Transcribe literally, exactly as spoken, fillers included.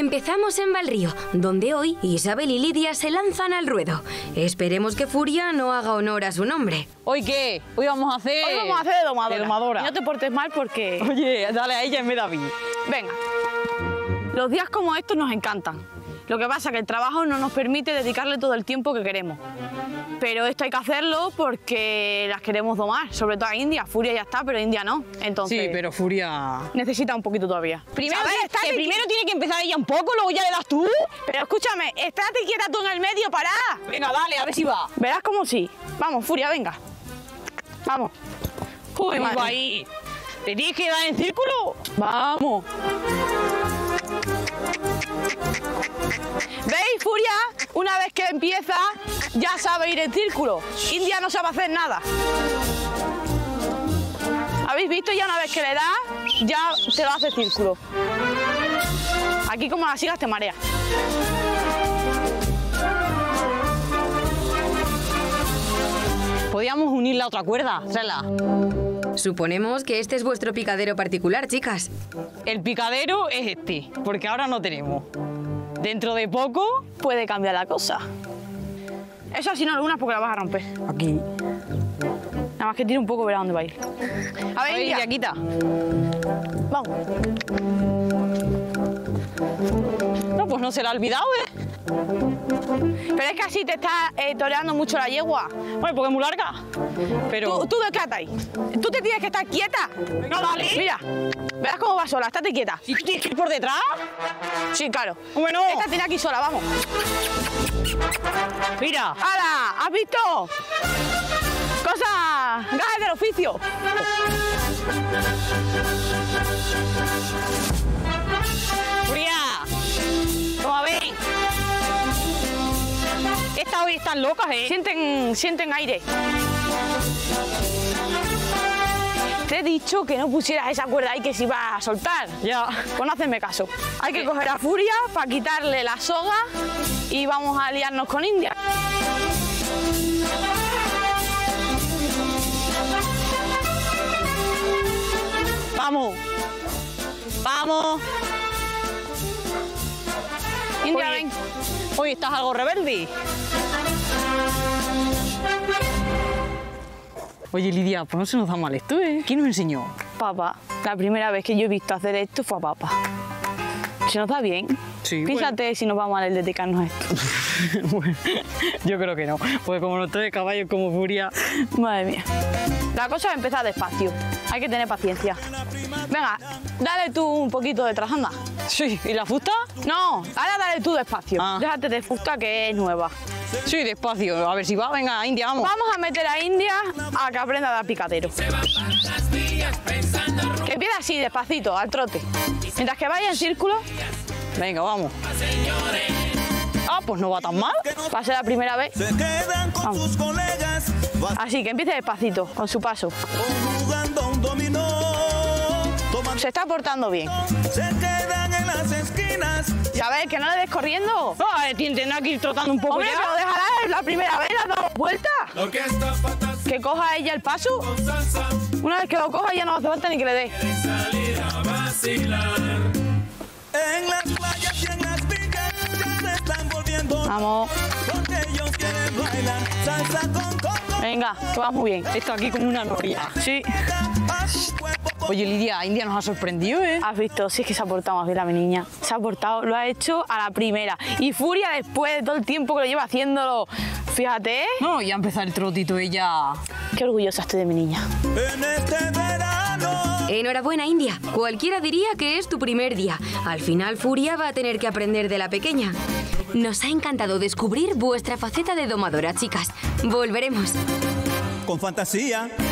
Empezamos en Valrío, donde hoy Isabel y Lidia se lanzan al ruedo. Esperemos que Furia no haga honor a su nombre. ¿Hoy qué? Hoy vamos a hacer... Hoy vamos a hacer de domadora. De domadora. Y no te portes mal porque... Oye, dale a ella en vez de a mí. Venga. Los días como estos nos encantan. Lo que pasa es que el trabajo no nos permite dedicarle todo el tiempo que queremos. Pero esto hay que hacerlo porque las queremos domar, sobre todo a India. Furia ya está, pero India no. Entonces, sí, pero Furia... necesita un poquito todavía. Primero, ver, estate... que primero tiene que empezar ella un poco, luego ya le das tú. Pero escúchame, estate quieta tú en el medio, pará. Venga, dale, a ver si va. Verás como sí. Vamos, Furia, venga. Vamos. Uy, va ahí. ¿Te tienes que dar en círculo? Vamos. ¿Veis, Furia? Una vez que empieza, ya sabe ir en círculo. India no sabe hacer nada. ¿Habéis visto? Ya una vez que le da, ya se lo hace círculo. Aquí como la sigas te marea. Podríamos unir la otra cuerda, Sela. Suponemos que este es vuestro picadero particular, chicas. El picadero es este, porque ahora no tenemos. Dentro de poco puede cambiar la cosa. Eso si no algunas porque la vas a romper. Aquí. Nada más que tira un poco, verá dónde va a ir. A ver, Lidia, quita. Vamos. No, pues no se la ha olvidado, ¿eh? Pero es que así te está eh, toreando mucho la yegua. Bueno, porque es muy larga. Pero... Tú, tú descata ahí. Tú te tienes que estar quieta. No, dale. Mira, verás cómo va sola. Estate quieta. ¿Y tú tienes que ir por detrás? Sí, claro. Bueno. Esta tiene aquí sola, vamos. Mira. ¡Hala! ¿Has visto? Cosas... gajes del oficio. ¡Furia! ¡Toma, ven! Estas hoy están locas, ¿eh? Sienten, sienten aire. Te he dicho que no pusieras esa cuerda ahí que se iba a soltar. Ya. Pues no hacenme caso. Hay que coger a Furia para quitarle la soga y vamos a aliarnos con India. Vamos. Vamos. India, ven. Hoy estás algo rebelde. Oye, Lidia, pues no se nos da mal esto, ¿eh? ¿Quién nos enseñó? Papá. La primera vez que yo he visto hacer esto fue a papá. ¿Se nos da bien? Sí. Fíjate bueno. Si nos va mal el dedicarnos a esto. Bueno, yo creo que no. Porque como los tres caballos como Furia... Madre mía. La cosa es empezar despacio. Hay que tener paciencia. Venga, dale tú un poquito detrás, anda. Sí, ¿y la fusta? No, ahora dale tú despacio. Ah. Déjate de fusta que es nueva. Sí, despacio. A ver si va. Venga, India, vamos. Vamos a meter a India a que aprenda a dar picadero. Que empieza así, despacito, al trote. Mientras que vaya en círculo. Venga, vamos. Ah, pues no va tan mal. Va a ser la primera vez. Vamos. Así que empiece despacito, con su paso. Se está portando bien. ¿Sabes? Que no le des corriendo. No, a ver, tendrá que ir trotando un poco. Hombre, ya. Pero déjala la primera vez, la dos vueltas. Que coja ella el paso. Una vez que lo coja, ya no hace falta ni que le dé. Vamos. Venga, que va muy bien. Esto aquí como una noria. Sí. Oye, Lidia, India nos ha sorprendido, ¿eh? Has visto, sí, es que se ha portado más bien la mi niña. Se ha portado, lo ha hecho a la primera. Y Furia, después de todo el tiempo que lo lleva haciéndolo, fíjate. No, ya empezó el trotito ella. Qué orgullosa estoy de mi niña. En este verano. Enhorabuena, India. Cualquiera diría que es tu primer día. Al final, Furia va a tener que aprender de la pequeña. Nos ha encantado descubrir vuestra faceta de domadora, chicas. Volveremos. Con fantasía.